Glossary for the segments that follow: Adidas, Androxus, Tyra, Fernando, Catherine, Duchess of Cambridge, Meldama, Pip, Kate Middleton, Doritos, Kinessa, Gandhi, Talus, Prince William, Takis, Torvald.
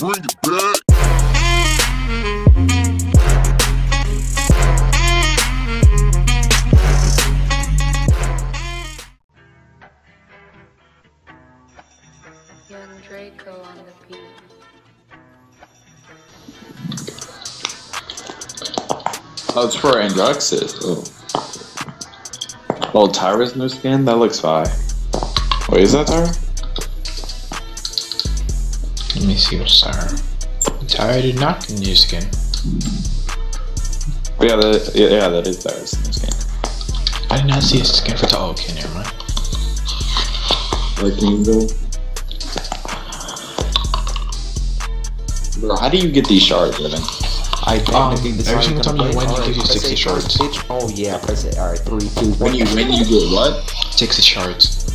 Bring it back. Young Draco on the beat. Oh, it's for Androxus. Oh. Oh, Tyra's new skin? That looks fine. Wait, is that Tyra? Let me see what's Tyra. Tyra did not get new skin. Yeah, that is Tyra's new skin. I did not see a skin for Talus. Okay, never mind. Like Angel. Bro, how do you get these shards, Evan? I think this every single time you win, you give you 60 shards. Oh yeah, press it. All right, 3, 2, 1. When you win, you get what? 60 shards.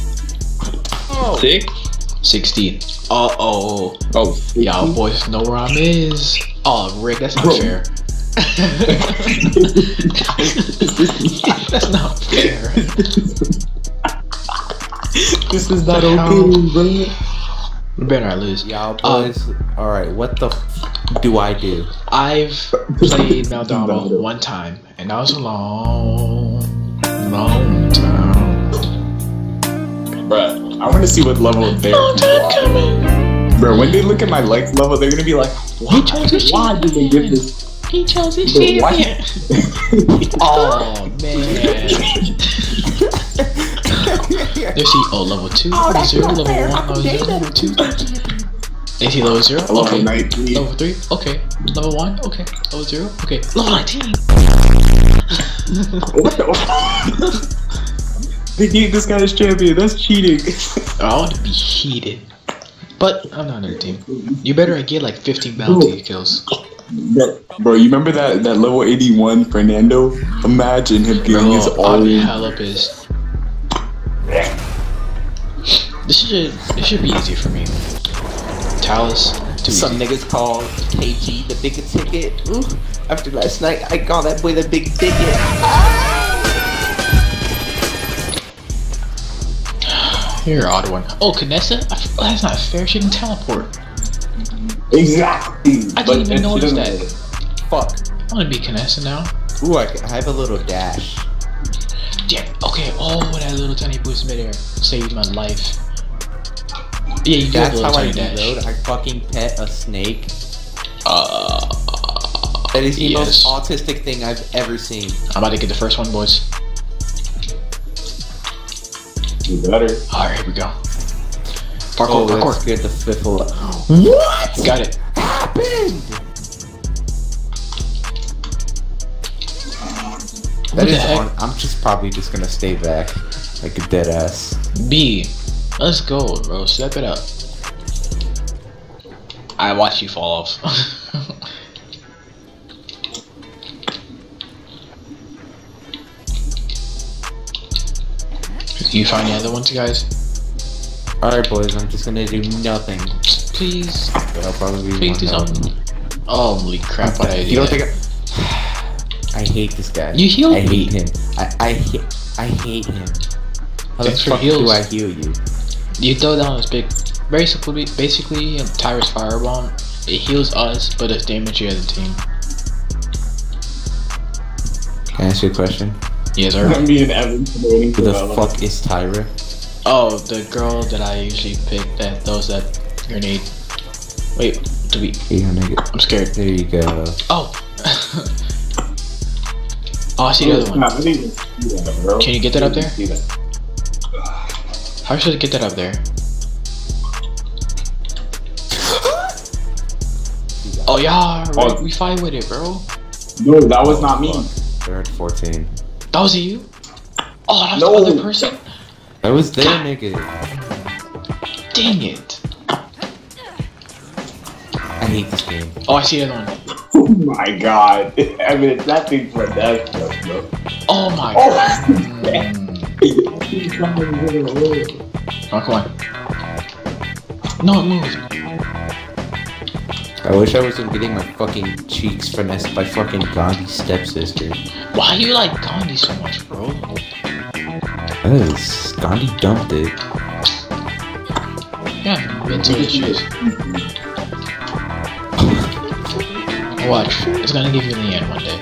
Oh. 60. Uh-oh. Oh, y'all boys know where I'm is. Oh, Rick, that's not fair. That's not fair. This is not okay, bro. We better not lose. Y'all boys. Alright, what the f do I do? I've played Meldama one time, and that was a long time. Bruh. I want to see what level they're coming. Bro, when they look at my likes level, they're gonna be like, why did they give this? He chose his champion. Oh man. They see level 2, level 0, level 1, level 0, level 2. They see level 0, okay. Level 3, okay. Level 1, okay. Level 0, okay. Level 19. What the? They gave this guy as champion, that's cheating. I want to be heated. But I'm not on your team. You better get like 15 bounty kills. Bro, you remember that level 81 Fernando? Imagine him getting his all in. Hell up is. This should be easy for me. Talus. Some niggas call KG the bigger ticket. Ooh, after last night, I call that boy the big ticket. You're an odd one. Oh, Kinessa? That's not fair. She can teleport. Exactly. I didn't even notice that. Fuck. I want to be Kinessa now. Ooh, I have a little dash. Damn. Okay. Oh, that little tiny boost midair saved my life. Yeah, you got a little tiny dash. That's how I fucking pet a snake. That is the most autistic thing I've ever seen. I'm about to get the first one, boys. You better. Alright, here we go. Parkour, parkour. Get the fifth one. What? Got it. Happened? What the heck? I'm probably just gonna stay back like a dead ass. B, let's go, bro. Step it up. I watched you fall off. Do you find the other ones, guys? Alright, boys, I'm just gonna do nothing. Please. But I'll probably please do something. Holy crap, what I did. You don't think I hate this guy. You healed me. I hate him. I hate him. How the fuck do I heal you? You throw down this big. Very simply, basically, Tyra's firebomb. It heals us, but it's damage to the other team. Can I ask you a question? Yes, sir. Who the fuck is Tyra? Oh, the girl that I usually pick that throws that grenade. Wait, do we? I'm scared. There you go. Oh! Oh, I see the other one. Can you get that up there? How should I get that up there? Oh, yeah, right. We fight with it, bro. No, that was not me. They're at 14. That was you? Oh, that was the other person? That was their nigga. Dang it. I hate this game. Oh, I see another one. Oh my god. I mean, that thing's for that stuff, bro. Oh my god. Oh, come on. No, it moves. I wish I wasn't getting my fucking cheeks finessed by fucking Gandhi's stepsister. Why do you like Gandhi so much, bro? Because Gandhi dumped it. Yeah, mental issues. Watch. It's gonna give you in the end one day.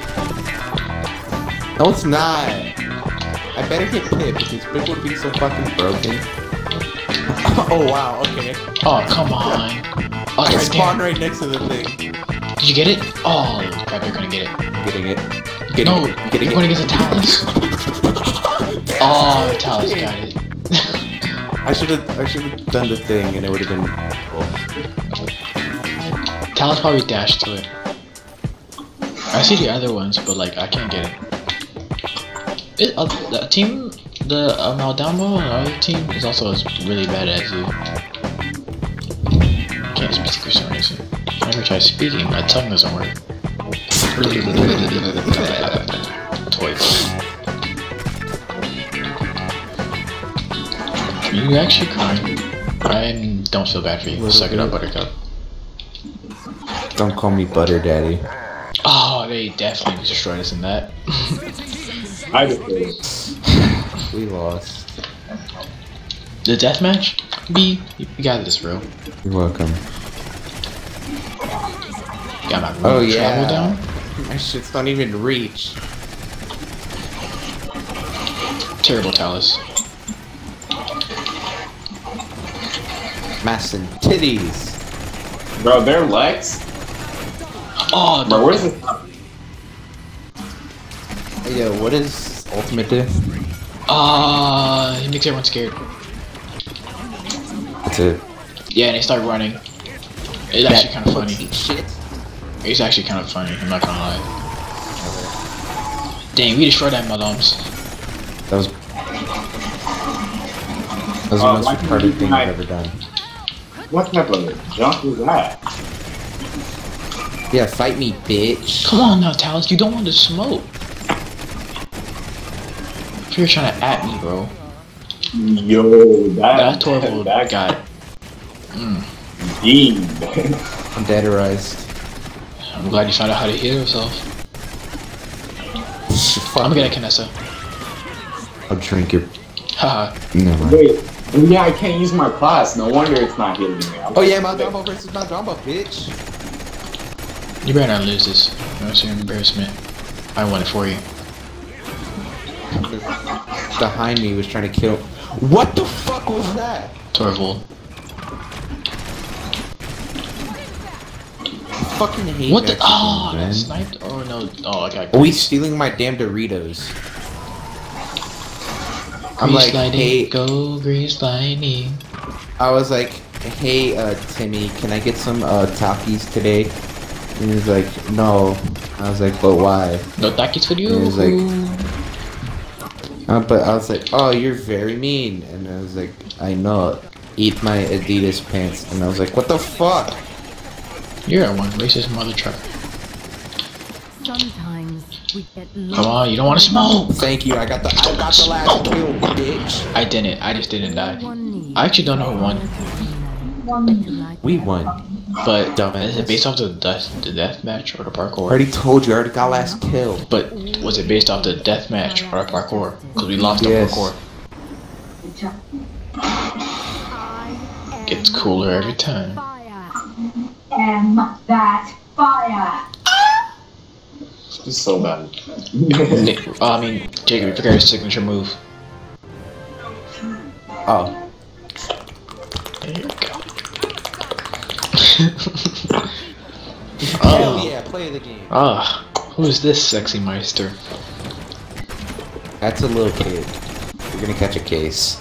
No, it's not. I better get Pip because Pip would be so fucking broken. Oh, wow, okay. Oh, come on. Oh, I spawned right next to the thing. Did you get it? Oh, crap, you're gonna get it. Getting it. Getting no, it. Getting you're it. Going to get the Talus. Oh, Talus got it. I should have done the thing and it would have been cool. Talus probably dashed to it. I see the other ones, but like I can't get it. The team, the Meldama and our team is also as really bad as you. I can't speak for some reason. Whenever I try speaking, my tongue doesn't work. Toys. You actually crying? I don't feel bad for you. Suck it up, Buttercup. Don't call me Butter Daddy. Oh, they definitely destroyed us in that. I did. We lost. The deathmatch? B, you got this, bro. You're welcome. Got my room travel down. My shits don't even reach. Terrible Talus. Massive titties. Bro, their legs? Oh, bro, where's it? Hey, yo, what is ultimate do? He makes everyone scared. That's it. Yeah, and they start running. It's actually kind of funny. Shit. It's actually kind of funny, I'm not gonna lie. Dang, we destroyed that Meldams. That was the most retarded thing I've ever done. What type of junk was that? Yeah, fight me, bitch. Come on now, Talus, you don't want to smoke. If you're trying to at me, bro. Yo, that Torvald got it. Mmm. I'm deaderized. I'm glad you found out how to heal yourself. I'm gonna get a Kinessa. I'll drink your. Haha. Never. Wait. Yeah, I can't use my class. No wonder it's not healing me. Oh yeah, Meldama versus Meldama, bitch. You better not lose this. That's your embarrassment. I won it for you. Behind me was trying to kill. What the fuck was that? Torvald. Fucking hate what the? Oh, I got sniped. Oh no. Oh, I got. Caught. Oh, he's stealing my damn Doritos. I'm grease like, lighting, hey, go grease lighting. I was like, hey, Timmy, can I get some Takis today? And he was like, no. I was like, but why? No Takis for you. And he was like, but I was like, oh, you're very mean. And I was like, I know. Eat my Adidas pants. And I was like, what the fuck? You're one racist mother trucker. Sometimes we get lost. Come on, you don't want to smoke. Thank you. I got the last kill, bitch. I didn't. I just didn't die. I actually don't know who won. We won. But dumbass, is it based off the death match or the parkour? I already told you. I already got last kill. But was it based off the death match or the parkour? Because we lost the parkour. Gets cooler every time. Am that fire? This is so bad. I mean, Jacob, you forgot your signature move. Oh. There you go. Hell yeah, play the game. Ah, who is this sexy meister? That's a little kid. You're gonna catch a case.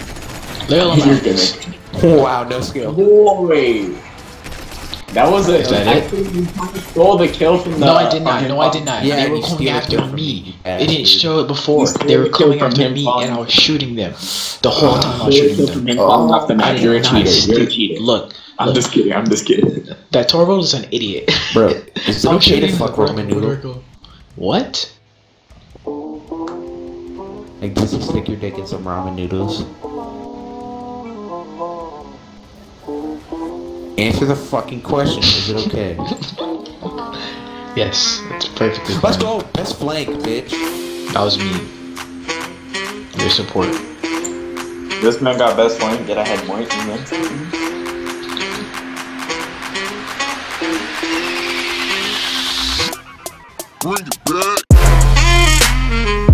Little meister. Wow, no skill. Boy. That was it. I think you stole the kill from the. No, I did not. No, I did not. Yeah, they were coming after me. They didn't show it before. They were coming after me, and I was shooting them the whole time. I was shooting them. Oh, you're a cheater. You're a cheater. Look, I'm just kidding. I'm just kidding. That Torvald is an idiot, bro. Is it okay to fuck Roman noodle? What? I guess you stick your dick in some ramen noodles. Answer the fucking question. Is it okay? Yes, it's perfectly. Let's go. Let's flank, bitch. That was me. Your support. This man got best flank. Did I have more? Bring it back.